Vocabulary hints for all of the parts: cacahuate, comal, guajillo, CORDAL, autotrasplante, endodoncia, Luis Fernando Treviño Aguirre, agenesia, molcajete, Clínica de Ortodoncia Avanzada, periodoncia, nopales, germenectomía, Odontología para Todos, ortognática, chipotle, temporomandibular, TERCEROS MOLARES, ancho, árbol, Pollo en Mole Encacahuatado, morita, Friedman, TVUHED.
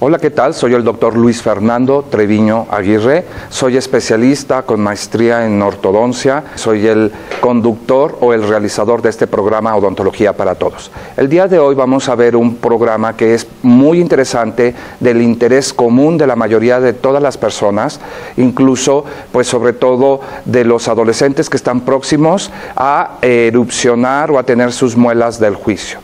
Hola, ¿qué tal? Soy el doctor Luis Fernando Treviño Aguirre, soy especialista con maestría en ortodoncia, soy el conductor o el realizador de este programa Odontología para Todos. El día de hoy vamos a ver un programa que es muy interesante, del interés común de la mayoría de todas las personas, incluso, pues sobre todo de los adolescentes que están próximos a erupcionar o a tener sus muelas del juicio.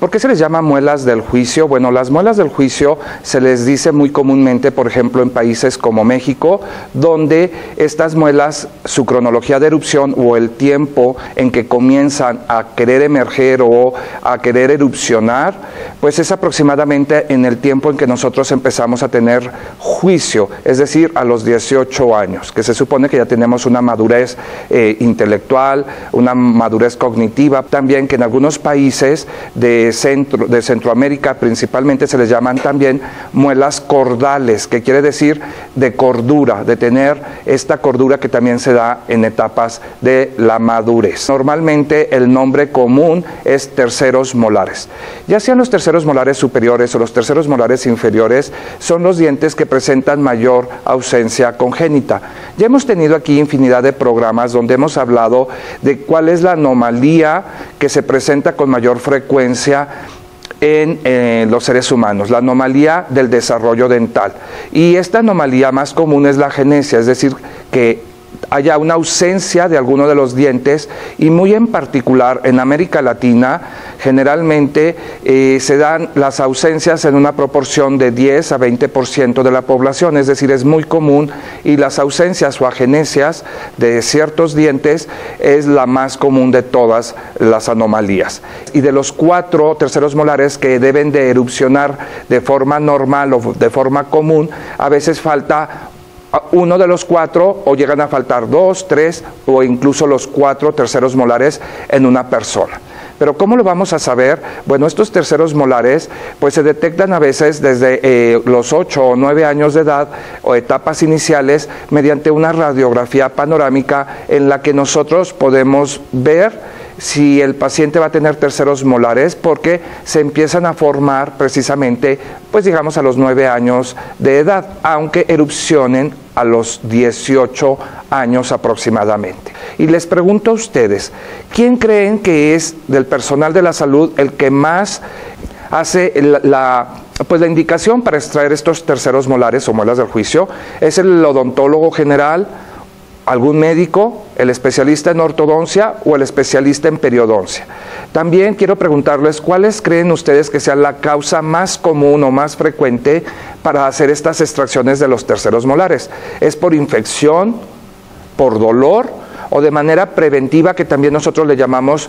¿Por qué se les llama muelas del juicio? Bueno, las muelas del juicio se les dice muy comúnmente, por ejemplo, en países como México, donde estas muelas, su cronología de erupción o el tiempo en que comienzan a querer emerger o a querer erupcionar, pues es aproximadamente en el tiempo en que nosotros empezamos a tener juicio, es decir, a los 18 años, que se supone que ya tenemos una madurez intelectual, una madurez cognitiva, también que en algunos países de Centroamérica principalmente se les llaman también muelas cordales, que quiere decir de cordura, de tener esta cordura que también se da en etapas de la madurez. Normalmente el nombre común es terceros molares. Ya sean los terceros molares superiores o los terceros molares inferiores, son los dientes que presentan mayor ausencia congénita. Ya hemos tenido aquí infinidad de programas donde hemos hablado de cuál es la anomalía que se presenta con mayor frecuencia en los seres humanos, la anomalía del desarrollo dental. Y esta anomalía más común es la genesia, es decir, que haya una ausencia de alguno de los dientes, y muy en particular en América Latina generalmente se dan las ausencias en una proporción de 10 a 20% de la población, es decir, es muy común, y las ausencias o agenesias de ciertos dientes es la más común de todas las anomalías. Y de los 4 terceros molares que deben de erupcionar de forma normal o de forma común, a veces falta uno de los 4, o llegan a faltar 2, 3 o incluso los 4 terceros molares en una persona. Pero ¿cómo lo vamos a saber? Bueno, estos terceros molares pues se detectan a veces desde los 8 o 9 años de edad o etapas iniciales mediante una radiografía panorámica en la que nosotros podemos ver si el paciente va a tener terceros molares, porque se empiezan a formar precisamente, pues digamos, a los 9 años de edad, aunque erupcionen a los 18 años aproximadamente. Y les pregunto a ustedes, ¿quién creen que es del personal de la salud el que más hace la indicación para extraer estos terceros molares o muelas del juicio? ¿Es el odontólogo general, algún médico, el especialista en ortodoncia o el especialista en periodoncia? También quiero preguntarles, ¿cuáles creen ustedes que sea la causa más común o más frecuente para hacer estas extracciones de los terceros molares? ¿Es por infección, por dolor o de manera preventiva, que también nosotros le llamamos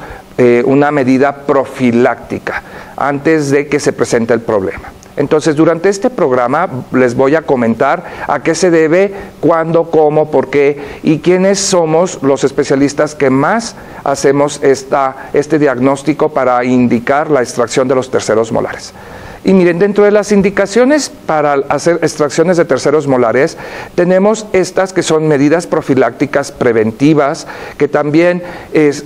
una medida profiláctica, antes de que se presente el problema? Entonces, durante este programa les voy a comentar a qué se debe, cuándo, cómo, por qué y quiénes somos los especialistas que más hacemos este diagnóstico para indicar la extracción de los terceros molares. Y miren, dentro de las indicaciones para hacer extracciones de terceros molares, tenemos estas que son medidas profilácticas preventivas, que también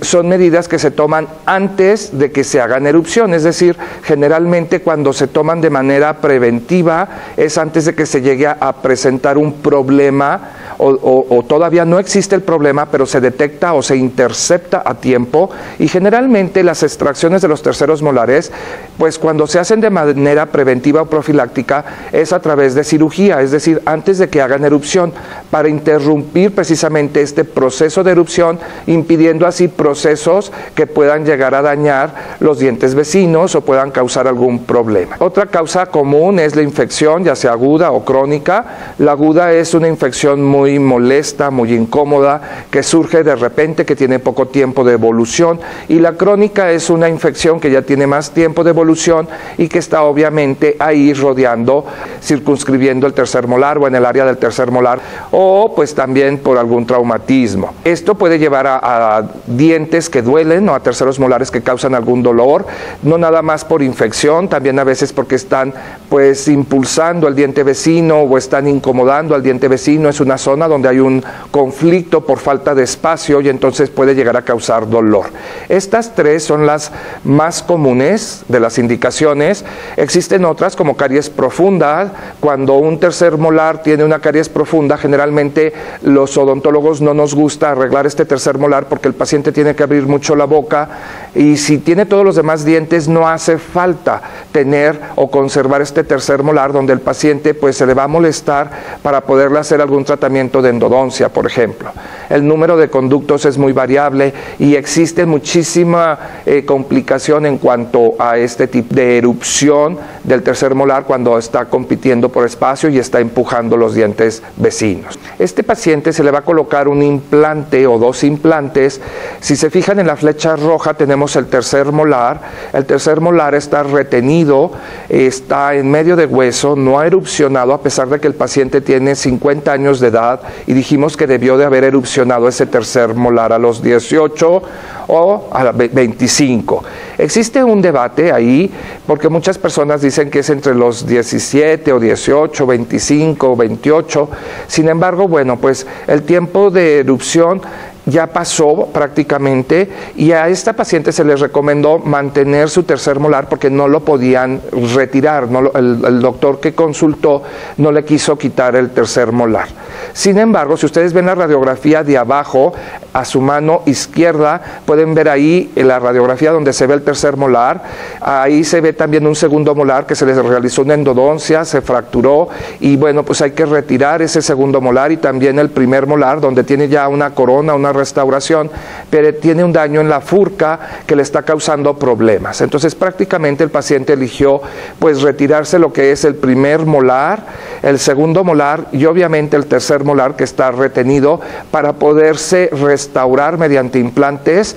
son medidas que se toman antes de que se hagan erupción, es decir, generalmente cuando se toman de manera preventiva es antes de que se llegue a presentar un problema, o todavía no existe el problema, pero se detecta o se intercepta a tiempo. Y generalmente las extracciones de los terceros molares, pues cuando se hacen de manera preventiva o profiláctica, es a través de cirugía, es decir, antes de que hagan erupción, para interrumpir precisamente este proceso de erupción, impidiendo así procesos que puedan llegar a dañar los dientes vecinos o puedan causar algún problema. Otra causa común es la infección, ya sea aguda o crónica. La aguda es una infección muy molesta, muy incómoda, que surge de repente, que tiene poco tiempo de evolución, y la crónica es una infección que ya tiene más tiempo de evolución y que está obviamente ahí rodeando circunscribiendo el tercer molar o en el área del tercer molar, o pues también por algún traumatismo. Esto puede llevar a dientes que duelen o a terceros molares que causan algún dolor, no nada más por infección, también a veces porque están pues impulsando al diente vecino o están incomodando al diente vecino. Es una zona donde hay un conflicto por falta de espacio y entonces puede llegar a causar dolor. Estas tres son las más comunes de las indicaciones. Existen otras como caries profunda. Cuando un tercer molar tiene una caries profunda, generalmente los odontólogos no nos gusta arreglar este tercer molar porque el paciente tiene que abrir mucho la boca, y si tiene todos los demás dientes no hace falta tener o conservar este tercer molar, donde el paciente pues se le va a molestar para poderle hacer algún tratamiento de endodoncia, por ejemplo. El número de conductos es muy variable y existe muchísima complicación en cuanto a este tipo de erupción del tercer molar cuando está compitiendo por espacio y está empujando los dientes vecinos. Este paciente se le va a colocar un implante o dos implantes. Si se fijan en la flecha roja tenemos el tercer molar. El tercer molar está retenido, está en medio de hueso, no ha erupcionado, a pesar de que el paciente tiene 50 años de edad y dijimos que debió de haber erupcionado ese tercer molar a los 18 o a los 25. Existe un debate ahí porque muchas personas dicen que es entre los 17 o 18, 25 o 28. Sin embargo, bueno, pues el tiempo de erupción ya pasó prácticamente, y a esta paciente se les recomendó mantener su tercer molar porque no lo podían retirar, el doctor que consultó no le quiso quitar el tercer molar. Sin embargo, si ustedes ven la radiografía de abajo, a su mano izquierda pueden ver ahí en la radiografía donde se ve el tercer molar, ahí se ve también un segundo molar que se les realizó una endodoncia, se fracturó, y bueno, pues hay que retirar ese segundo molar y también el primer molar donde tiene ya una corona, una restauración, pero tiene un daño en la furca que le está causando problemas. Entonces prácticamente el paciente eligió pues retirarse lo que es el primer molar, el segundo molar y obviamente el tercer molar que está retenido, para poderse restaurar mediante implantes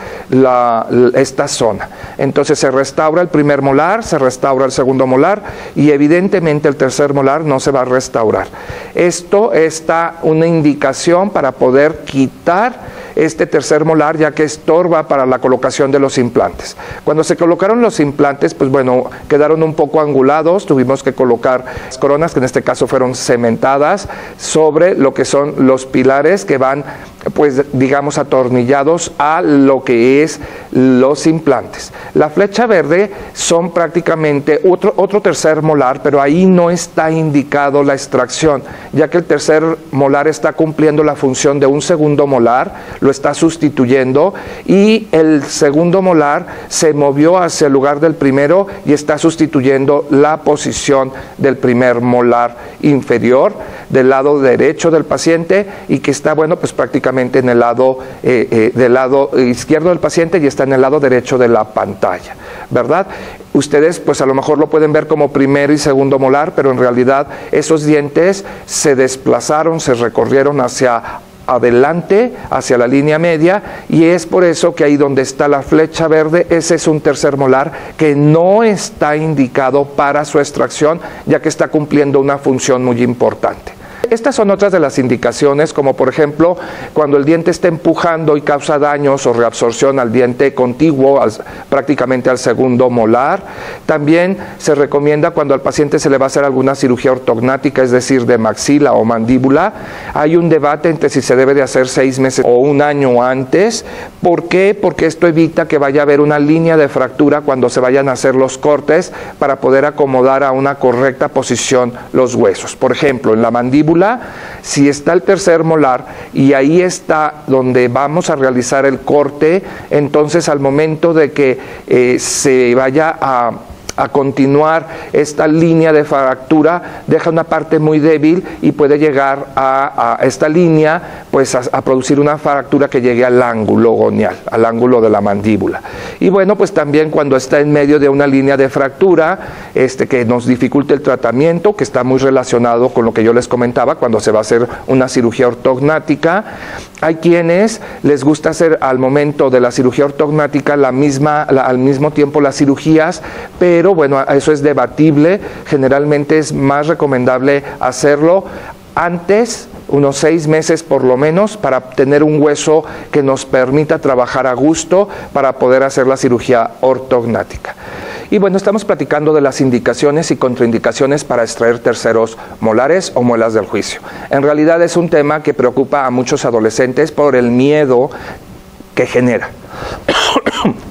esta zona. Entonces se restaura el primer molar, se restaura el segundo molar y evidentemente el tercer molar no se va a restaurar. Esto está una indicación para poder quitar este tercer molar, ya que estorba para la colocación de los implantes. Cuando se colocaron los implantes, pues bueno, quedaron un poco angulados, tuvimos que colocar las coronas, que en este caso fueron cementadas, sobre lo que son los pilares que van, pues digamos, atornillados a lo que es los implantes. La flecha verde son prácticamente otro tercer molar, pero ahí no está indicado la extracción, ya que el tercer molar está cumpliendo la función de un segundo molar, lo está sustituyendo, y el segundo molar se movió hacia el lugar del primero y está sustituyendo la posición del primer molar inferior del lado derecho del paciente, y que está, bueno, pues prácticamente en el lado del lado izquierdo del paciente y está en el lado derecho de la pantalla, ¿verdad? Ustedes pues a lo mejor lo pueden ver como primer y segundo molar, pero en realidad esos dientes se desplazaron, se recorrieron hacia adelante, hacia la línea media, y es por eso que ahí donde está la flecha verde, ese es un tercer molar que no está indicado para su extracción, ya que está cumpliendo una función muy importante. Estas son otras de las indicaciones, como por ejemplo cuando el diente está empujando y causa daños o reabsorción al diente contiguo, prácticamente al segundo molar. También se recomienda cuando al paciente se le va a hacer alguna cirugía ortognática, es decir, de maxila o mandíbula. Hay un debate entre si se debe de hacer 6 meses o un año antes. ¿Por qué? Porque esto evita que vaya a haber una línea de fractura cuando se vayan a hacer los cortes, para poder acomodar a una correcta posición los huesos. Por ejemplo, en la mandíbula, si está el tercer molar y ahí está donde vamos a realizar el corte, entonces al momento de que se vaya a continuar esta línea de fractura, deja una parte muy débil y puede llegar a esta línea pues a producir una fractura que llegue al ángulo gonial, al ángulo de la mandíbula. Y bueno, pues también cuando está en medio de una línea de fractura, que nos dificulta el tratamiento, que está muy relacionado con lo que yo les comentaba cuando se va a hacer una cirugía ortognática. Hay quienes les gusta hacer al momento de la cirugía ortognática al mismo tiempo las cirugías, pero pero bueno, eso es debatible. Generalmente es más recomendable hacerlo antes, unos 6 meses por lo menos, para tener un hueso que nos permita trabajar a gusto para poder hacer la cirugía ortognática. Y bueno, estamos platicando de las indicaciones y contraindicaciones para extraer terceros molares o muelas del juicio. En realidad es un tema que preocupa a muchos adolescentes por el miedo que genera.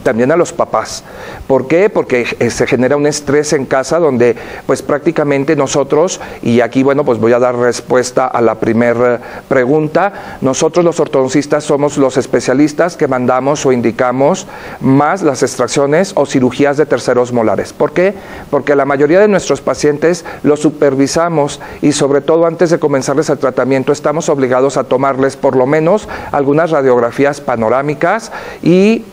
También a los papás. ¿Por qué? Porque se genera un estrés en casa donde pues prácticamente nosotros, y aquí bueno pues voy a dar respuesta a la primera pregunta, nosotros los ortodoncistas somos los especialistas que mandamos o indicamos más las extracciones o cirugías de terceros molares. ¿Por qué? Porque la mayoría de nuestros pacientes los supervisamos y sobre todo antes de comenzarles el tratamiento estamos obligados a tomarles por lo menos algunas radiografías panorámicas y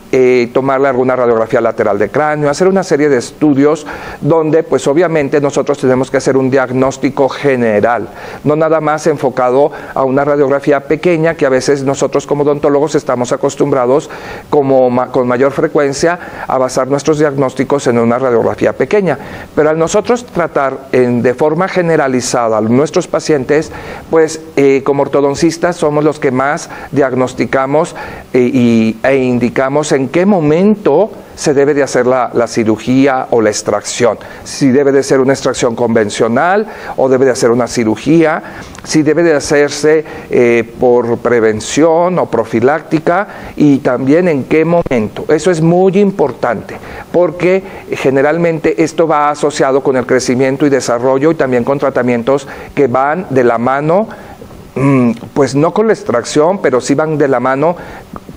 tomarle alguna radiografía lateral de cráneo, hacer una serie de estudios donde pues obviamente nosotros tenemos que hacer un diagnóstico general, no nada más enfocado a una radiografía pequeña que a veces nosotros como odontólogos estamos acostumbrados con mayor frecuencia a basar nuestros diagnósticos en una radiografía pequeña, pero al nosotros tratar de forma generalizada a nuestros pacientes, pues como ortodoncistas somos los que más diagnosticamos e indicamos en qué momento se debe de hacer la cirugía o la extracción, si debe de ser una extracción convencional o debe de hacer una cirugía, si debe de hacerse por prevención o profiláctica y también en qué momento. Eso es muy importante porque generalmente esto va asociado con el crecimiento y desarrollo y también con tratamientos que van de la mano, pues no con la extracción, pero sí van de la mano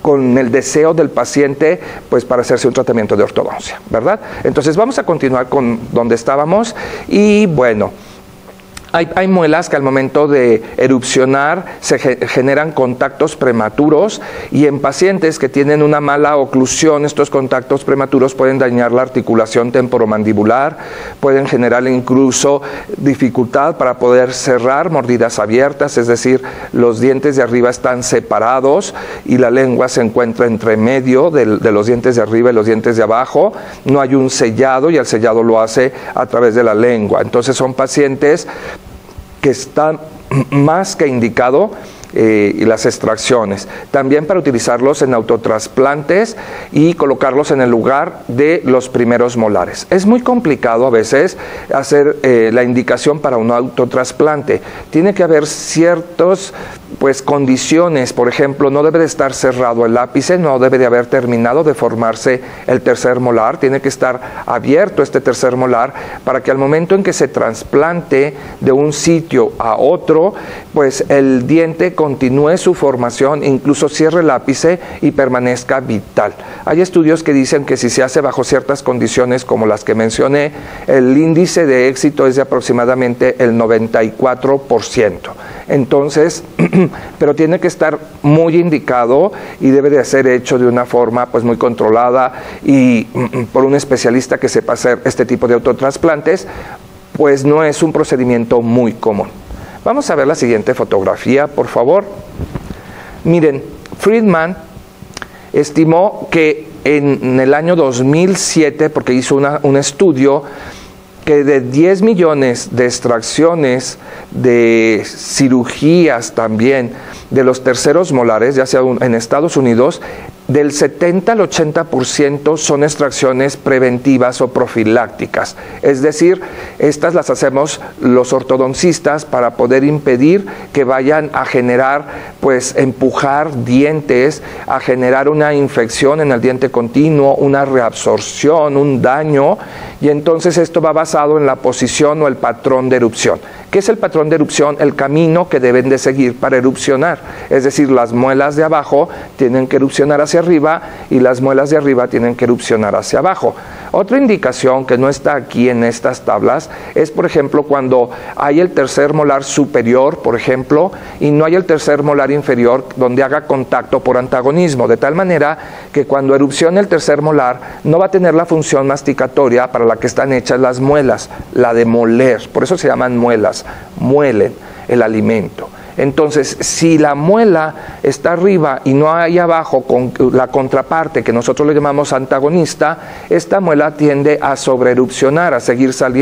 con el deseo del paciente pues para hacerse un tratamiento de ortodoncia, ¿verdad? Entonces vamos a continuar con donde estábamos y bueno, hay muelas que al momento de erupcionar se generan contactos prematuros y en pacientes que tienen una mala oclusión estos contactos prematuros pueden dañar la articulación temporomandibular, pueden generar incluso dificultad para poder cerrar mordidas abiertas, es decir, los dientes de arriba están separados y la lengua se encuentra entre medio de los dientes de arriba y los dientes de abajo, no hay un sellado y el sellado lo hace a través de la lengua, entonces son pacientes que está más que indicado y las extracciones. También para utilizarlos en autotrasplantes y colocarlos en el lugar de los primeros molares. Es muy complicado a veces hacer la indicación para un autotrasplante. Tiene que haber ciertos pues condiciones, por ejemplo, no debe de estar cerrado el ápice, no debe de haber terminado de formarse el tercer molar, tiene que estar abierto este tercer molar para que al momento en que se trasplante de un sitio a otro, pues el diente continúe su formación, incluso cierre el ápice y permanezca vital. Hay estudios que dicen que si se hace bajo ciertas condiciones como las que mencioné, el índice de éxito es de aproximadamente el 94%. Entonces, pero tiene que estar muy indicado y debe de ser hecho de una forma pues muy controlada y por un especialista que sepa hacer este tipo de autotrasplantes, pues no es un procedimiento muy común. Vamos a ver la siguiente fotografía, por favor. Miren, Friedman estimó que en el año 2007, porque hizo un estudio, que de 10 millones de extracciones, de cirugías también, de los terceros molares, ya sea en Estados Unidos, del 70 al 80% son extracciones preventivas o profilácticas. Es decir, estas las hacemos los ortodoncistas para poder impedir que vayan a generar, pues empujar dientes, a generar una infección en el diente continuo, una reabsorción, un daño, y entonces esto va basado en la posición o el patrón de erupción. ¿Qué es el patrón de erupción? El camino que deben de seguir para erupcionar. Es decir, las muelas de abajo tienen que erupcionar hacia arriba y las muelas de arriba tienen que erupcionar hacia abajo. Otra indicación que no está aquí en estas tablas es, por ejemplo, cuando hay el tercer molar superior, por ejemplo, y no hay el tercer molar inferior donde haga contacto por antagonismo, de tal manera que cuando erupcione el tercer molar no va a tener la función masticatoria para la que están hechas las muelas, la de moler, por eso se llaman muelas, muelen el alimento. Entonces, si la muela está arriba y no hay abajo con la contraparte, que nosotros le llamamos antagonista, esta muela tiende a sobreerupcionar, a seguir saliendo,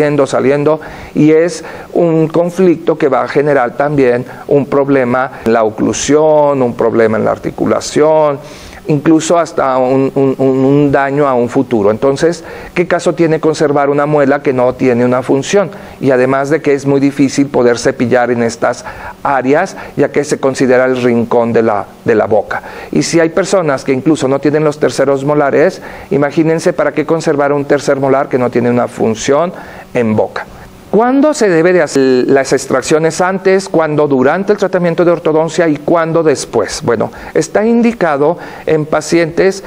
y es un conflicto que va a generar también un problema en la oclusión, un problema en la articulación, incluso hasta un daño a un futuro. Entonces, ¿qué caso tiene conservar una muela que no tiene una función? Y además de que es muy difícil poder cepillar en estas áreas, ya que se considera el rincón de la boca. Y si hay personas que incluso no tienen los terceros molares, imagínense para qué conservar un tercer molar que no tiene una función en boca. ¿Cuándo se debe de hacer las extracciones? Antes, cuándo durante el tratamiento de ortodoncia y cuándo después. Bueno, está indicado en pacientes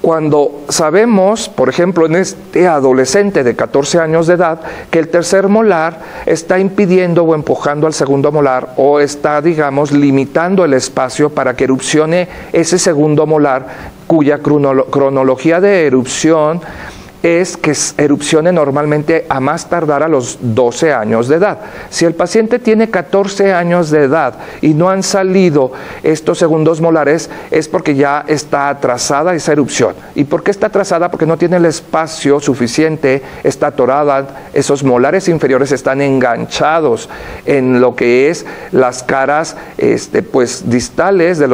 cuando sabemos, por ejemplo, en este adolescente de 14 años de edad, que el tercer molar está impidiendo o empujando al segundo molar, o está, digamos, limitando el espacio para que erupcione ese segundo molar, cuya cronología de erupción es que erupcione normalmente a más tardar a los 12 años de edad. Si el paciente tiene 14 años de edad y no han salido estos segundos molares, es porque ya está atrasada esa erupción. ¿Y por qué está atrasada? Porque no tiene el espacio suficiente, está atorada, esos molares inferiores están enganchados en lo que es las caras pues, distales de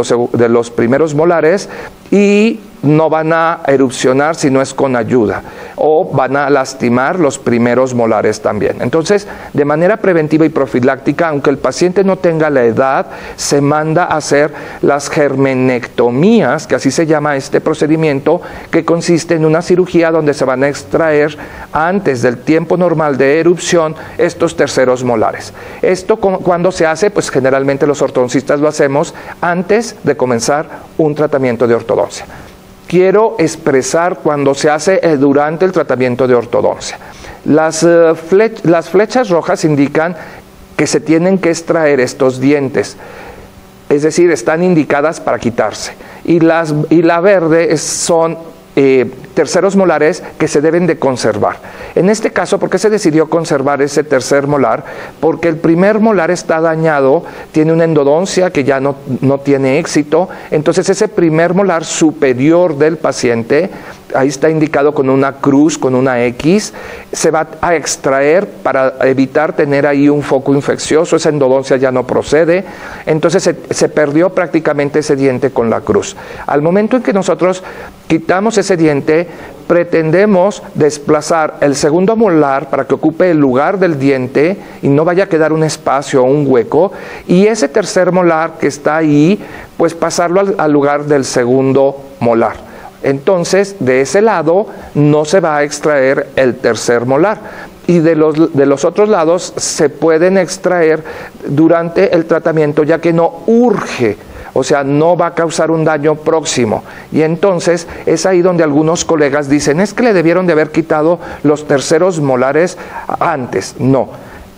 los primeros molares, y no van a erupcionar si no es con ayuda, o van a lastimar los primeros molares también. Entonces, de manera preventiva y profiláctica, aunque el paciente no tenga la edad, se manda a hacer las germenectomías, que así se llama este procedimiento, que consiste en una cirugía donde se van a extraer antes del tiempo normal de erupción estos terceros molares. Esto, ¿cuándo se hace? Pues generalmente los ortodoncistas lo hacemos antes de comenzar un tratamiento de ortodoncia. Quiero expresar cuando se hace durante el tratamiento de ortodoncia. Las flechas rojas indican que se tienen que extraer estos dientes, es decir, están indicadas para quitarse. Y la verde son terceros molares que se deben de conservar. En este caso, ¿por qué se decidió conservar ese tercer molar? Porque el primer molar está dañado, tiene una endodoncia que ya no tiene éxito, entonces ese primer molar superior del paciente, ahí está indicado con una cruz, con una X, se va a extraer para evitar tener ahí un foco infeccioso, esa endodoncia ya no procede, entonces se perdió prácticamente ese diente con la cruz. Al momento en que nosotros quitamos ese diente, pretendemos desplazar el segundo molar para que ocupe el lugar del diente y no vaya a quedar un espacio o un hueco, y ese tercer molar que está ahí, pues pasarlo al lugar del segundo molar. Entonces, de ese lado no se va a extraer el tercer molar, y de los otros lados se pueden extraer durante el tratamiento, ya que no urge, o sea, no va a causar un daño próximo. Y entonces es ahí donde algunos colegas dicen, es que le debieron de haber quitado los terceros molares antes. No,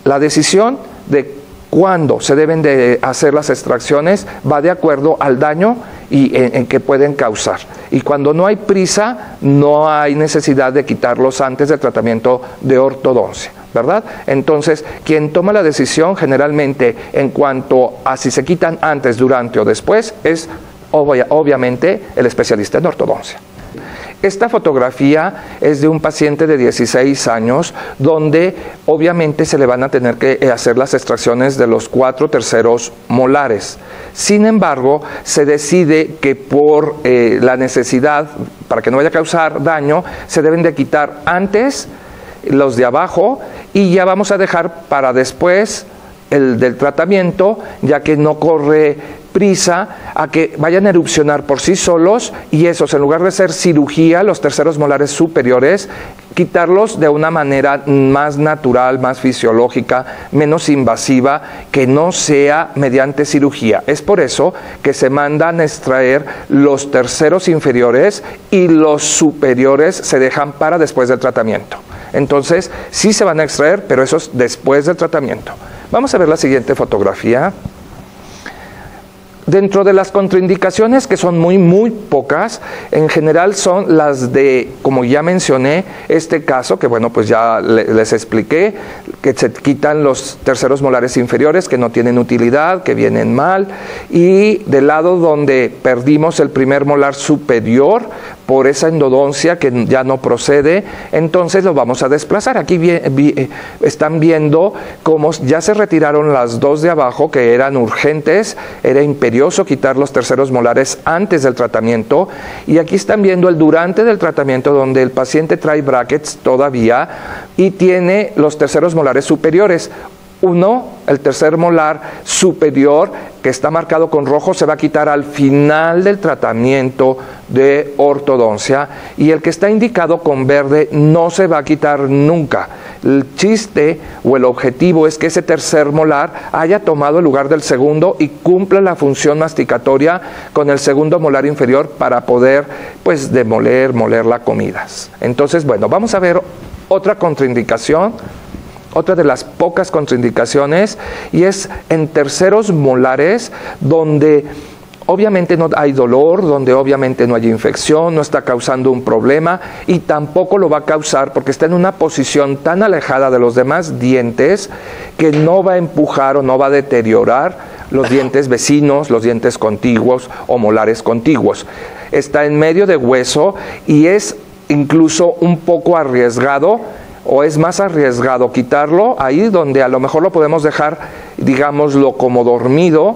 la decisión de cuándo se deben de hacer las extracciones va de acuerdo al daño y en que pueden causar. Y cuando no hay prisa, no hay necesidad de quitarlos antes del tratamiento de ortodoncia, ¿verdad? Entonces, quien toma la decisión generalmente en cuanto a si se quitan antes, durante o después es obviamente el especialista en ortodoncia. Esta fotografía es de un paciente de 16 años donde obviamente se le van a tener que hacer las extracciones de los 4 terceros molares. Sin embargo, se decide que por la necesidad, para que no vaya a causar daño, se deben de quitar antes los de abajo y ya vamos a dejar para después el del tratamiento, ya que no corre prisa a que vayan a erupcionar por sí solos, y esos, en lugar de hacer cirugía, los terceros molares superiores, quitarlos de una manera más natural, más fisiológica, menos invasiva, que no sea mediante cirugía. Es por eso que se mandan a extraer los terceros inferiores y los superiores se dejan para después del tratamiento. Entonces, sí se van a extraer, pero esos después del tratamiento. Vamos a ver la siguiente fotografía. Dentro de las contraindicaciones, que son muy pocas, en general son las de, como ya mencioné, este caso, que bueno, pues ya les expliqué, que se quitan los terceros molares inferiores, que no tienen utilidad, que vienen mal, y del lado donde perdimos el primer molar superior por esa endodoncia que ya no procede, entonces lo vamos a desplazar. Aquí están viendo cómo ya se retiraron las dos de abajo, que eran urgentes, era imperioso quitar los terceros molares antes del tratamiento, y aquí están viendo el durante del tratamiento, donde el paciente trae brackets todavía y tiene los terceros molares superiores. El tercer molar superior, que está marcado con rojo, se va a quitar al final del tratamiento de ortodoncia, y el que está indicado con verde no se va a quitar nunca. El chiste o el objetivo es que ese tercer molar haya tomado el lugar del segundo y cumpla la función masticatoria con el segundo molar inferior para poder, pues, moler las comidas. Entonces, bueno, vamos a ver otra contraindicación. Otra de las pocas contraindicaciones, y es en terceros molares donde obviamente no hay dolor, donde obviamente no hay infección, no está causando un problema y tampoco lo va a causar porque está en una posición tan alejada de los demás dientes que no va a empujar o no va a deteriorar los dientes vecinos, los dientes contiguos o molares contiguos. Está en medio de hueso y es incluso un poco arriesgado, o es más arriesgado quitarlo ahí donde a lo mejor lo podemos dejar, digámoslo, como dormido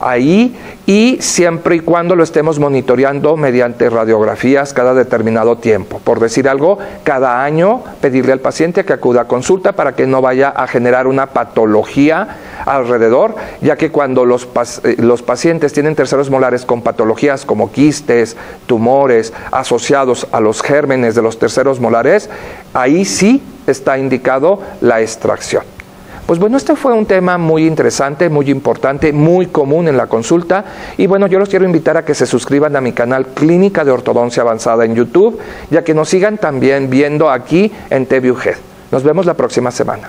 ahí, y siempre y cuando lo estemos monitoreando mediante radiografías cada determinado tiempo. Por decir algo, cada año pedirle al paciente que acuda a consulta para que no vaya a generar una patología alrededor, ya que cuando los pacientes tienen terceros molares con patologías como quistes, tumores, asociados a los gérmenes de los terceros molares, ahí sí está indicado la extracción. Pues bueno, este fue un tema muy interesante, muy importante, muy común en la consulta. Y bueno, yo los quiero invitar a que se suscriban a mi canal Clínica de Ortodoncia Avanzada en YouTube, ya que nos sigan también viendo aquí en TVUHED. Nos vemos la próxima semana.